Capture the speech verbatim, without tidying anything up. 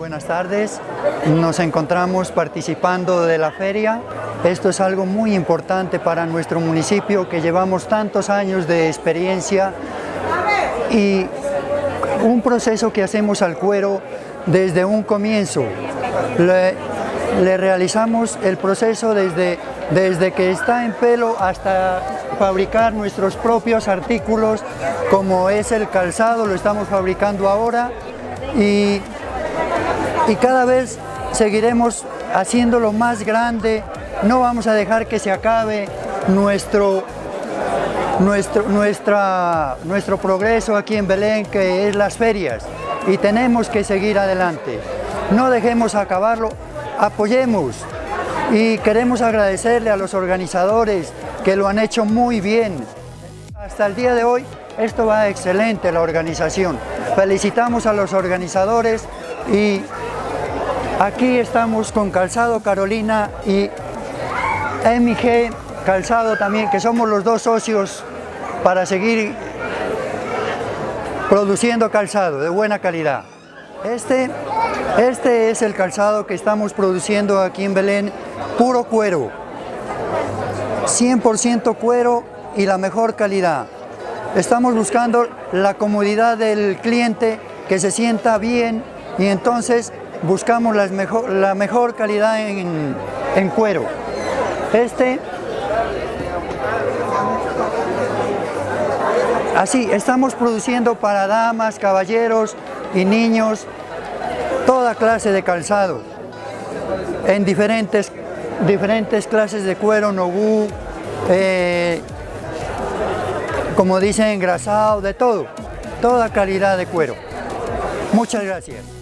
Buenas tardes, nos encontramos participando de la feria. Esto es algo muy importante para nuestro municipio, que llevamos tantos años de experiencia, y un proceso que hacemos al cuero desde un comienzo. Le, le realizamos el proceso desde, desde que está en pelo hasta fabricar nuestros propios artículos, como es el calzado, lo estamos fabricando ahora, y Y cada vez seguiremos haciéndolo más grande. No vamos a dejar que se acabe nuestro, nuestro, nuestra, nuestro progreso aquí en Belén, que es las ferias. Y tenemos que seguir adelante. No dejemos acabarlo, apoyemos. Y queremos agradecerle a los organizadores que lo han hecho muy bien. Hasta el día de hoy, esto va excelente, la organización. Felicitamos a los organizadores y aquí estamos con Calzado Carolina y M G Calzado también, que somos los dos socios para seguir produciendo calzado de buena calidad. Este, este es el calzado que estamos produciendo aquí en Belén, puro cuero, cien por ciento cuero y la mejor calidad. Estamos buscando la comodidad del cliente, que se sienta bien, y entonces buscamos las mejor, la mejor calidad en, en cuero. Este, así, estamos produciendo para damas, caballeros y niños, toda clase de calzado, en diferentes, diferentes clases de cuero, nogú, eh, como dicen, engrasado, de todo, toda calidad de cuero. Muchas gracias.